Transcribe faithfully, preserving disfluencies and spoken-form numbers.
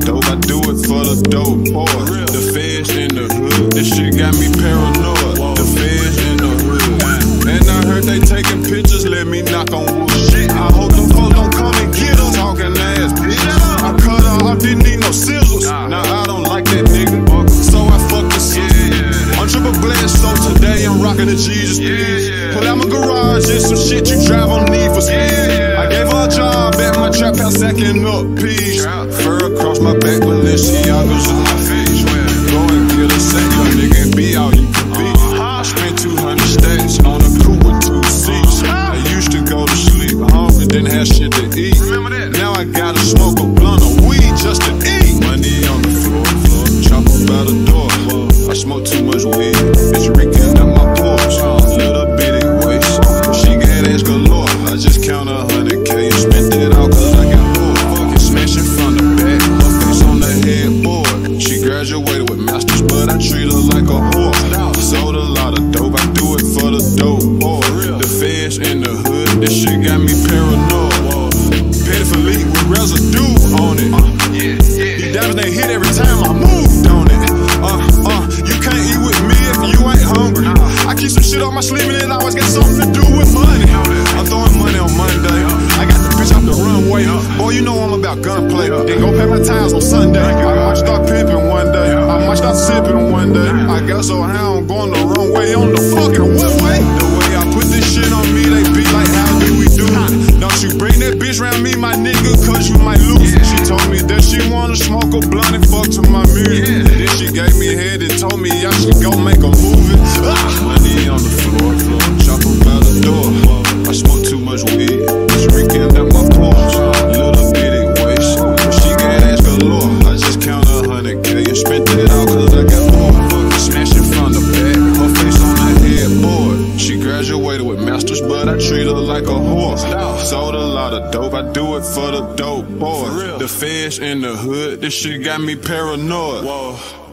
dope. I do it for the dope boys. The feds in the hood. This shit got me paranoid. The feds in the hood. And I heard they taking pictures. Let me knock on wood. Shit, I hope them folks don't come and get them. Talking ass bitches. I cut her off, didn't need no scissors. Now I don't like that nigga, so I fuck the shit. I'm triple blessed, so today I'm rocking the Jesus piece. Put out my garage and some shit you drive on need for speed. Trap out second up, peace. Fur across my back, Balenciaga's on my face. Go and kill a sack, your nigga, and be all you can be. I spent two hundred stacks on a coupe with two seats. I used to go to sleep hungry, didn't have shit to eat. Now I gotta smoke a blunt of weed just to eat. Money on the floor, chop up by the door. I smoke too much weed, it's reeking out my pores. Little bitty waist, she got ass galore. I just count a hundred K and spent it all. Graduated with masters, but I treat her like a whore. Sold a lot of dope, I do it for the dope boy. The feds in the hood, this shit got me paranoid. Pedophilia with residue on it. You diamonds they hit every time I moved on it. Uh, uh, you can't eat with me if you ain't hungry. I keep some shit on my sleeve and it always got something to do with money. I'm throwing money on Monday. I got the bitch off the runway. Boy, you know I'm about gunplay. Then go pay my tires on Sunday. I might start pimping. I might start sipping one day. I got so high I'm going the wrong way on the fucking one-way. The way I put this shit on me, they be like, how do we do it? Don't you bring that bitch round me, my nigga, cause you might lose. She told me that she wanna smoke a blunt and fuck to my music. Then she gave me head and told me I should go make a movie. Money on the floor, chop up by the door. I smoke too much weed, it's reeking out my pores. Little bitty waist, she got ass galore. I just count a hundred K and spent it. I treat her like a horse. Sold a lot of dope, I do it for the dope boys. The feds in the hood, this shit got me paranoid. Whoa.